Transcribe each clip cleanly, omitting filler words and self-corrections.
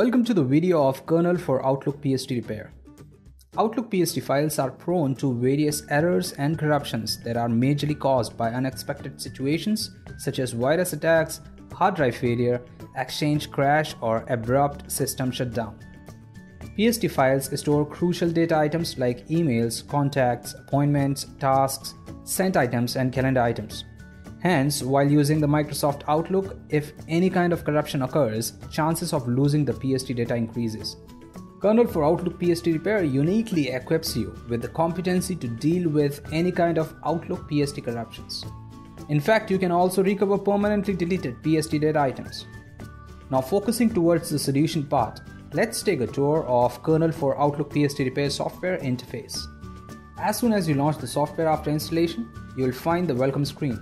Welcome to the video of Kernel for Outlook PST Repair. Outlook PST files are prone to various errors and corruptions that are majorly caused by unexpected situations such as virus attacks, hard drive failure, Exchange crash, or abrupt system shutdown. PST files store crucial data items like emails, contacts, appointments, tasks, sent items, and calendar items. Hence, while using the Microsoft Outlook, if any kind of corruption occurs, chances of losing the PST data increases. Kernel for Outlook PST Repair uniquely equips you with the competency to deal with any kind of Outlook PST corruptions. In fact, you can also recover permanently deleted PST data items. Now, focusing towards the solution part, let's take a tour of Kernel for Outlook PST Repair software interface. As soon as you launch the software after installation, you will find the welcome screen.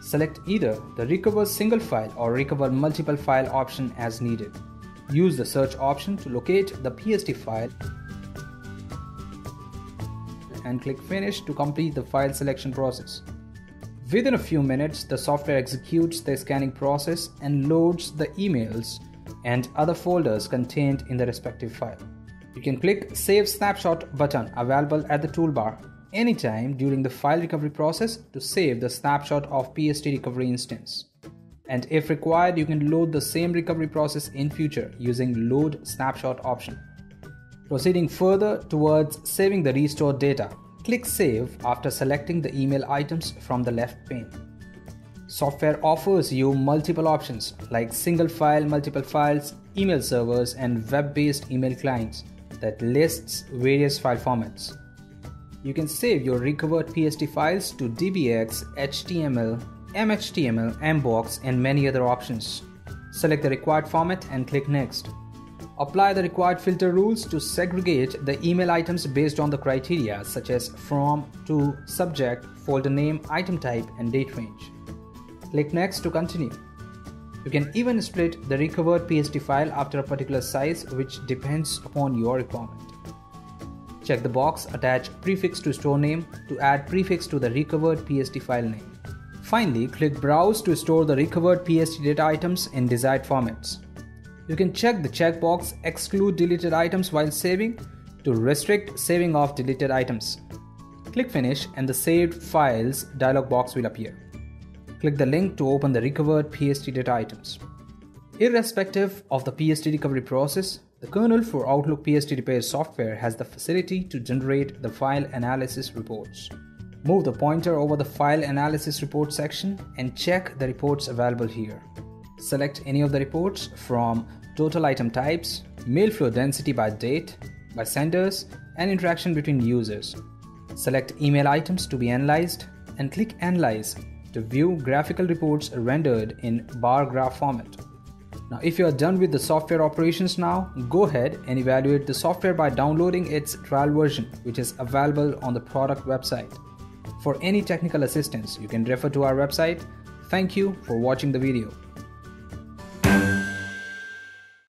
Select either the Recover Single File or Recover Multiple File option as needed. Use the search option to locate the PST file and click Finish to complete the file selection process. Within a few minutes, the software executes the scanning process and loads the emails and other folders contained in the respective file. You can click Save Snapshot button available at the toolbar anytime during the file recovery process to save the snapshot of PST recovery instance. And if required, you can load the same recovery process in future using Load Snapshot option. Proceeding further towards saving the restored data, click Save after selecting the email items from the left pane. Software offers you multiple options like single file, multiple files, email servers, and web-based email clients that lists various file formats. You can save your recovered PST files to DBX, HTML, MHTML, MBOX, and many other options. Select the required format and click Next. Apply the required filter rules to segregate the email items based on the criteria such as from, to, subject, folder name, item type, and date range. Click Next to continue. You can even split the recovered PST file after a particular size, which depends upon your requirement. Check the box Attach prefix to store name to add prefix to the recovered PST file name. Finally, click Browse to store the recovered PST data items in desired formats. You can check the checkbox Exclude deleted items while saving to restrict saving of deleted items. Click Finish and the Saved Files dialog box will appear. Click the link to open the recovered PST data items. Irrespective of the PST recovery process, the Kernel for Outlook PST Repair software has the facility to generate the file analysis reports. Move the pointer over the file analysis report section and check the reports available here. Select any of the reports from total item types, mail flow density by date, by senders, and interaction between users. Select email items to be analyzed and click Analyze to view graphical reports rendered in bar graph format. Now, if you are done with the software operations now, go ahead and evaluate the software by downloading its trial version, which is available on the product website. For any technical assistance, you can refer to our website. Thank you for watching the video.